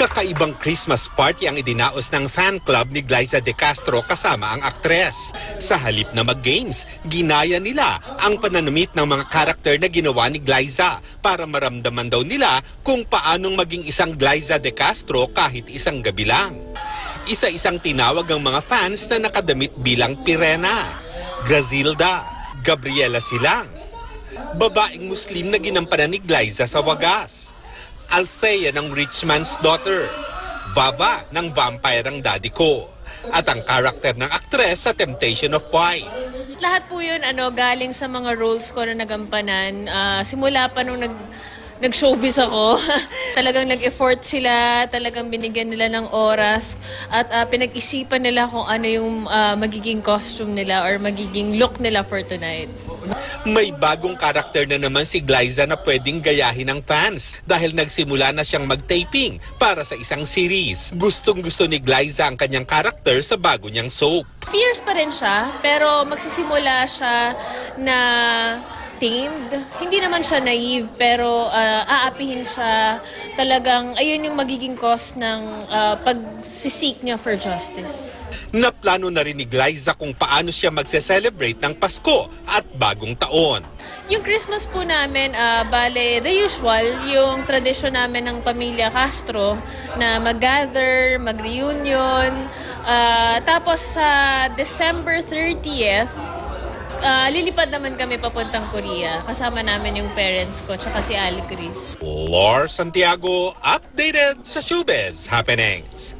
Kakaibang Christmas party ang idinaos ng fan club ni Glaiza De Castro kasama ang aktres. Sa halip na mag-games, ginaya nila ang pananumit ng mga karakter na ginawa ni Glaiza para maramdaman daw nila kung paanong maging isang Glaiza De Castro kahit isang gabi lang. Isa-isang tinawag ang mga fans na nakadamit bilang Pirena, Grazilda, Gabriela Silang, babaeng Muslim na ginampanan ni Glaiza sa wagas, Althea ng Rich Man's Daughter, Baba ng Vampire ang Daddy Ko, at ang karakter ng aktres sa Temptation of Wife. Lahat po yun galing sa mga roles ko na nagampanan. Simula pa nung nag-showbiz ako, talagang nag-effort sila, talagang binigyan nila ng oras at pinag-isipan nila kung ano yung magiging costume nila or magiging look nila for tonight. May bagong karakter na naman si Glaiza na pwedeng gayahin ng fans dahil nagsimula na siyang mag-taping para sa isang series. Gustong-gusto ni Glaiza ang kanyang karakter sa bago niyang soap. Fierce pa rin siya, pero magsisimula siya na tamed. Hindi naman siya naive, pero aapihin siya. Talagang ayun yung magiging cause ng pag-seek niya for justice. Naplano na rin ni Glaiza kung paano siya magse-celebrate ng Pasko at bagong taon. Yung Christmas po namin, bale the usual, yung tradisyon namin ng Pamilya Castro na mag-gather, mag-reunion. Tapos sa December 30th, lilipad naman kami papuntang Korea. Kasama namin yung parents ko, tsaka si Alicris. Laura Santiago, updated sa showbiz happenings.